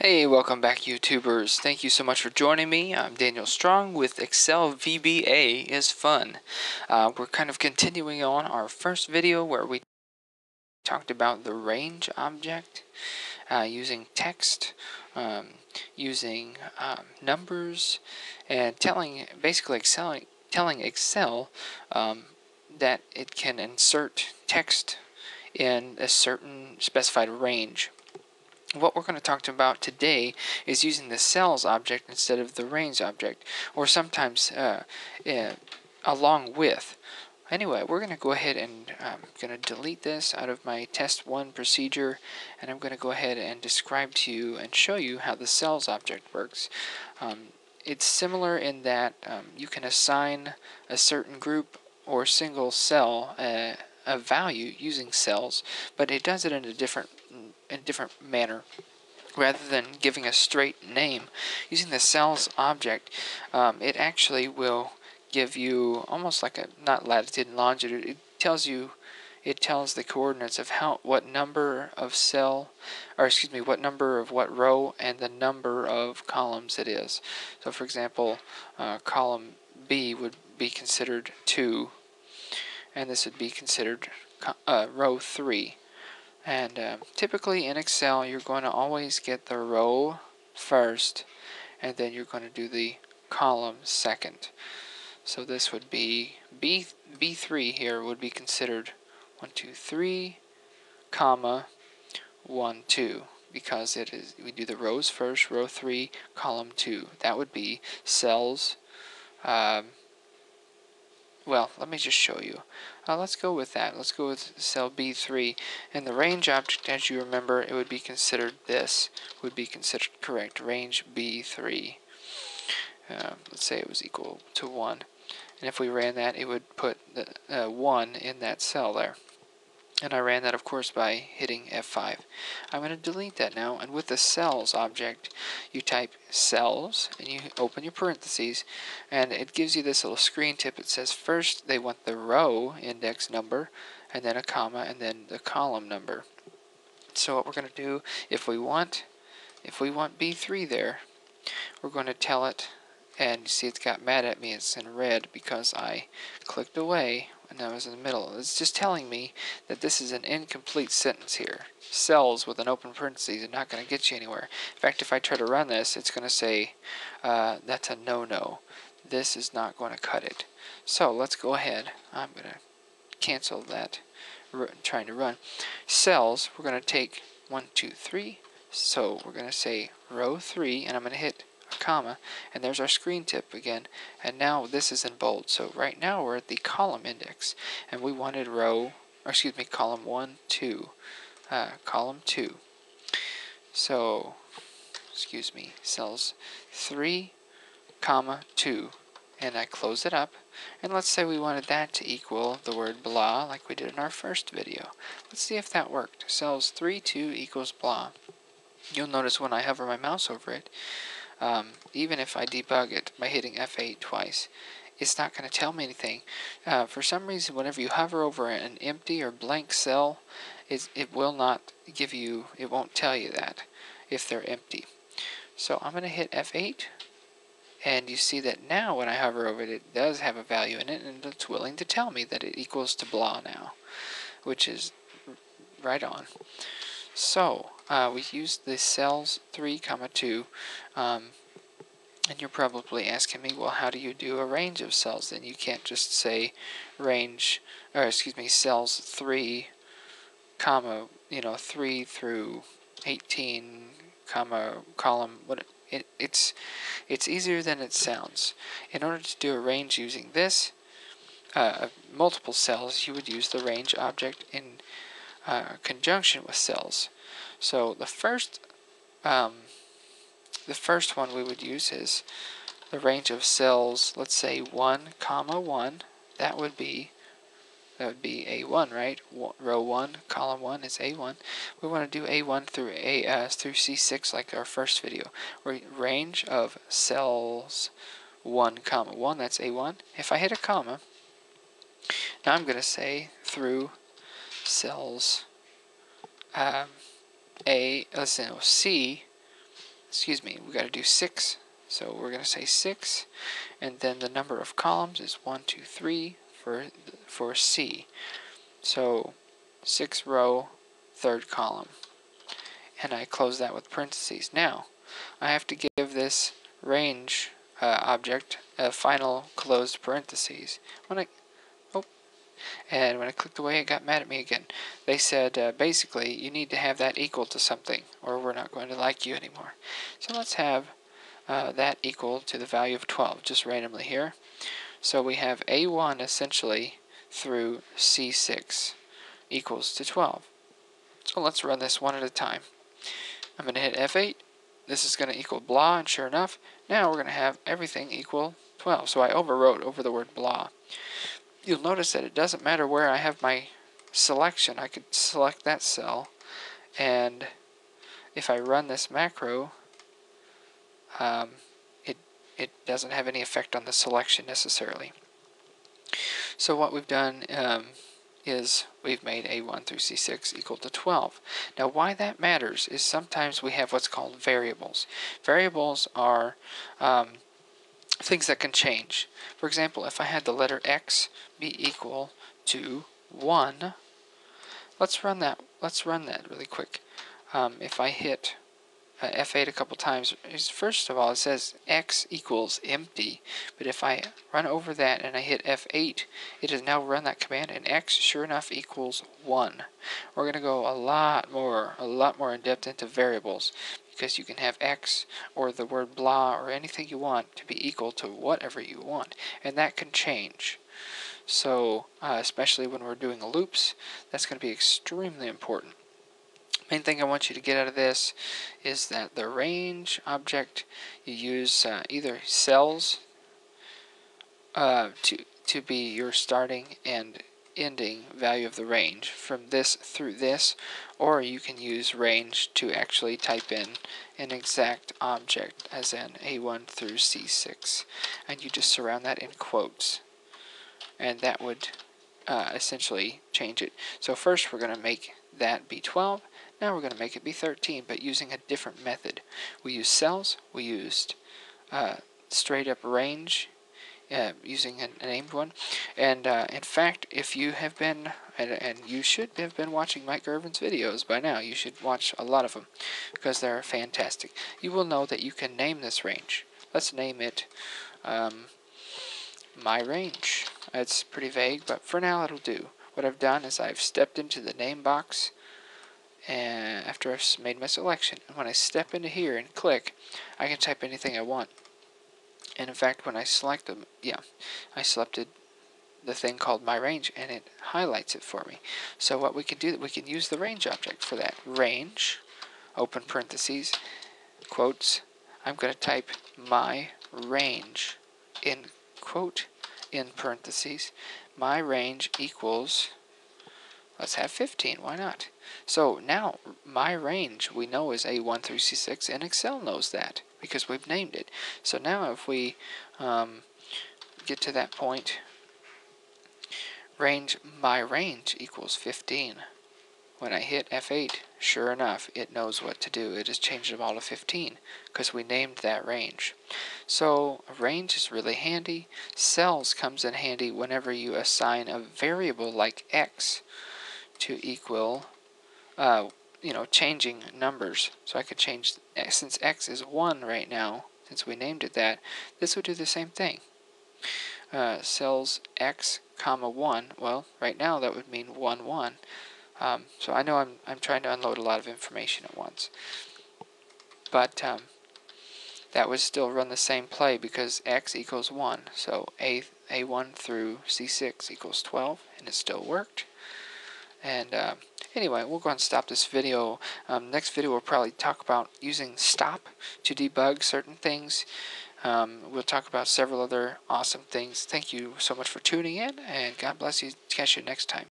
Hey, welcome back YouTubers. Thank you so much for joining me. I'm Daniel Strong with Excel VBA is fun. We're kind of continuing on our first video where we talked about the range object, using text, using numbers, and basically telling Excel that it can insert text in a certain specified range. What we're going to talk about today is using the cells object instead of the range object, or sometimes along with. Anyway, we're going to go ahead and I'm going to delete this out of my test 1 procedure, and I'm going to go ahead and describe to you and show you how the cells object works. It's similar in that you can assign a certain group or single cell a value using cells, but it does it in a different manner. Rather than giving a straight name, using the cells object, it actually will give you almost like not latitude and longitude. It tells the coordinates of what number of what row and the number of columns it is. So, for example, column B would be considered 2, and this would be considered row 3. And typically in Excel, you're going to always get the row first, and then you're going to do the column second. So this would be B3 here would be considered 1, 2, 3, comma 1, 2, because we do the rows first, row 3, column 2. That would be cells. Well, let me just show you. Let's go with that. Let's go with cell B3. And the range object, as you remember, it would be considered this. Would be considered correct. Range B3. Let's say it was equal to 1. And if we ran that, it would put the, 1 in that cell there. And I ran that, of course, by hitting F5. I'm going to delete that now. And with the cells object, you type cells, and you open your parentheses, and it gives you this little screen tip. It says first they want the row index number, and then a comma, and then the column number. So what we're going to do, if we want B3 there, we're going to tell it, and you see it's got mad at me. It's in red because I clicked away. And I was in the middle. It's just telling me that this is an incomplete sentence here. Cells with an open parentheses are not going to get you anywhere. In fact, if I try to run this, it's going to say that's a no-no. This is not going to cut it. So let's go ahead. I'm going to cancel that trying to run. Cells, we're going to take 1, 2, 3. So we're going to say row 3, and I'm going to hit comma, and there's our screen tip again, and now this is in bold. So right now we're at the column index, and we wanted column 1, 2, column 2. So, cells 3, comma 2, and I close it up, and let's say we wanted that to equal the word blah, like we did in our first video. Let's see if that worked. Cells 3, 2 equals blah. You'll notice when I hover my mouse over it, even if I debug it by hitting F8 twice, it's not going to tell me anything. For some reason, whenever you hover over an empty or blank cell, it will not give you, it won't tell you that if they're empty. So I'm going to hit F8, and you see that now when I hover over it, it does have a value in it, and it's willing to tell me that it equals to blah now, which is right on. So we used the cells 3, comma 2, and you're probably asking me, well, how do you do a range of cells? Then you can't just say cells 3, comma 3 through 18, comma column. It's easier than it sounds. In order to do a range using this multiple cells, you would use the range object in conjunction with cells. So the first one we would use is the range of cells. Let's say 1, comma 1. That would be A1, right? Row 1, column 1 is A1. We want to do A1 through through C6, like our first video. Range of cells 1, comma 1. That's A1. If I hit a comma, now I'm going to say through cells C excuse me, we got to do 6. So we're going to say 6, and then the number of columns is 1, 2, 3 for C. So 6 row, 3rd column. And I close that with parentheses. Now, I have to give this range object a final closed parentheses. When I clicked away, it got mad at me again. They said, basically, you need to have that equal to something, or we're not going to like you anymore. So let's have that equal to the value of 12, just randomly here. So we have A1 essentially through C6 equals to 12. So let's run this one at a time. I'm going to hit F8. This is going to equal blah, and sure enough, now we're going to have everything equal 12. So I overwrote over the word blah. You'll notice that it doesn't matter where I have my selection. I could select that cell, and if I run this macro, it doesn't have any effect on the selection necessarily. So what we've done is we've made A1 through C6 equal to 12. Now why that matters is sometimes we have what's called variables. Variables are things that can change. For example, if I had the letter X be equal to 1, let's run that really quick. If I hit F8 a couple times, first of all, it says X equals empty, but if I run over that and I hit F8, it has now run that command, and X sure enough equals 1. We're going to go a lot more in depth into variables, because you can have X or the word blah or anything you want to be equal to whatever you want, and that can change. So especially when we're doing loops, that's going to be extremely important. Main thing I want you to get out of this is that the range object, you use either cells to be your starting and ending value of the range from this through this, or you can use range to actually type in an exact object, as in A1 through C6, and you just surround that in quotes, and that would essentially change it. So first we're going to make that be 12. Now we're going to make it be 13, but using a different method. We use cells, we used straight up range, using a named one. And in fact, if you have been, and you should have been watching Mike Gervin's videos by now, you should watch a lot of them because they're fantastic. You will know that you can name this range. Let's name it my range. It's pretty vague, but for now it'll do. What I've done is I've stepped into the name box, and after I've made my selection, and when I step into here and click, I can type anything I want. And in fact, when I select them, I selected the thing called my range, and it highlights it for me. So what we can do, we can use the range object for that. Range, open parentheses, quotes, I'm going to type my range in quote, in parentheses, my range equals, let's have 15, why not? So now my range we know is A1 through C6, and Excel knows that because we've named it. So now if we get to that point, range, my range equals 15. When I hit F8, sure enough, it knows what to do. It has changed them all to 15 because we named that range. So a range is really handy. Cells comes in handy whenever you assign a variable like X to equal, changing numbers. So I could change, since X is 1 right now, since we named it that, this would do the same thing. Cells X comma 1, well, right now that would mean 1, 1. So I know I'm trying to unload a lot of information at once, but that would still run the same play because X equals 1, so A1 through C6 equals 12, and it still worked. And anyway, we'll go and stop this video. Next video we'll probably talk about using stop to debug certain things. We'll talk about several other awesome things. Thank you so much for tuning in, and God bless you. Catch you next time.